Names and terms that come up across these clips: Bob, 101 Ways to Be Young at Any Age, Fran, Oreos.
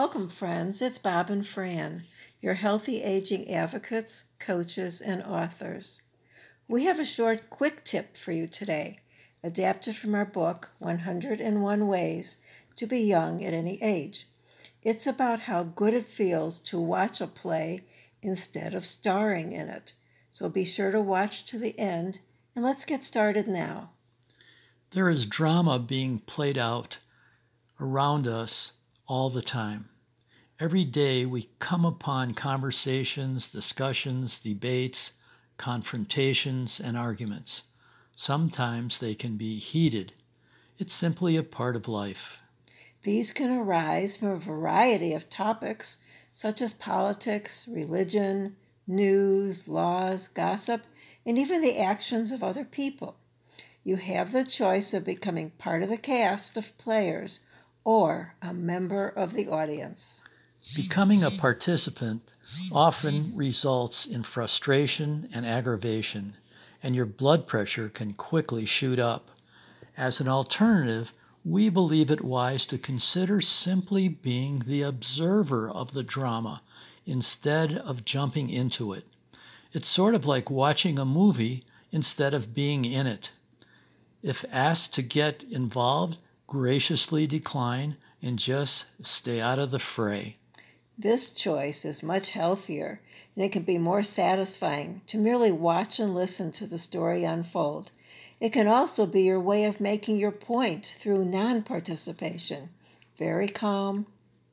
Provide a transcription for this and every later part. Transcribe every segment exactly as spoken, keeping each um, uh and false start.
Welcome, friends. It's Bob and Fran, your healthy aging advocates, coaches, and authors. We have a short, quick tip for you today, adapted from our book, one hundred one Ways to Be Young at Any Age. It's about how good it feels to watch a play instead of starring in it. So be sure to watch to the end, and let's get started now. There is drama being played out around us all the time. Every day we come upon conversations, discussions, debates, confrontations, and arguments. Sometimes they can be heated. It's simply a part of life. These can arise from a variety of topics, such as politics, religion, news, laws, gossip, and even the actions of other people. You have the choice of becoming part of the cast of players or a member of the audience. Becoming a participant often results in frustration and aggravation, and your blood pressure can quickly shoot up. As an alternative, we believe it wise to consider simply being the observer of the drama instead of jumping into it. It's sort of like watching a movie instead of being in it. If asked to get involved, graciously decline and just stay out of the fray. This choice is much healthier, and it can be more satisfying to merely watch and listen to the story unfold. It can also be your way of making your point through non-participation. Very calm,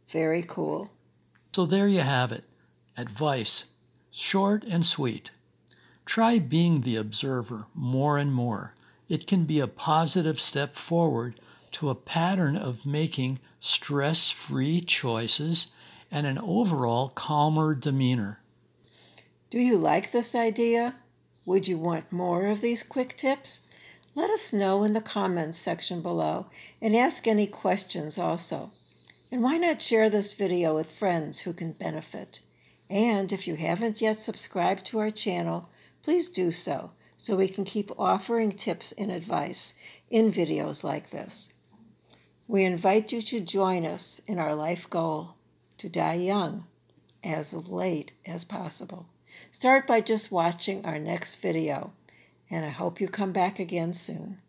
very cool. So there you have it. Advice, short and sweet. Try being the observer more and more. It can be a positive step forward to a pattern of making stress-free choices and an overall calmer demeanor. Do you like this idea? Would you want more of these quick tips? Let us know in the comments section below and ask any questions also. And why not share this video with friends who can benefit? And if you haven't yet subscribed to our channel, please do so, so we can keep offering tips and advice in videos like this. We invite you to join us in our life goal to die young as late as possible. Start by just watching our next video, and I hope you come back again soon.